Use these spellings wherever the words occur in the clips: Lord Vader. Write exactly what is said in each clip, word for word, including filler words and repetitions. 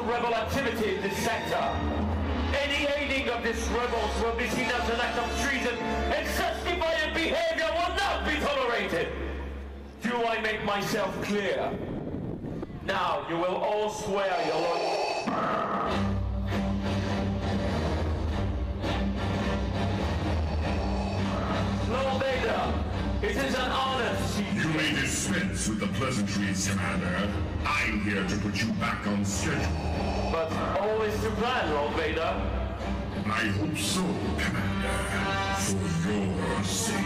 potential rebel activity in this sector. Any aiding of these rebels will be seen as an act of treason, and such defiant behavior will not be tolerated. Do I make myself clear? Now you will all swear your loyalty. Lord Vader, it is an honor to see you. You may dispense with the pleasantries, Commander. I'm here to put you back on schedule. But all is to plan, Lord Vader. I hope so, Commander. For your sake.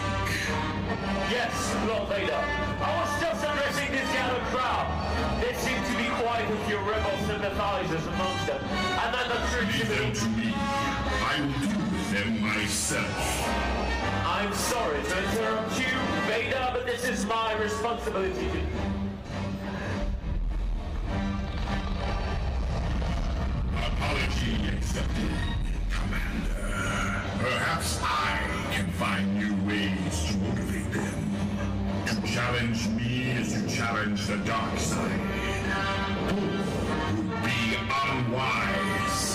Yes, Lord Vader. I was just addressing this yellow crowd. They seem to be quite a few rebel sympathizers amongst them. And I'm not sure if you them to me. I will deal with them myself. I'm sorry to interrupt you, Vader, but this is my responsibility. Apology accepted, Commander. Perhaps I can find new ways to motivate them. To challenge me is to challenge the dark side. Both would be unwise.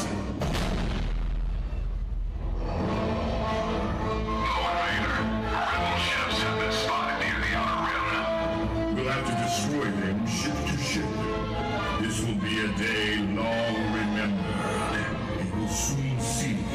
Destroy them ship to ship. This will be a day long remembered. You will soon see.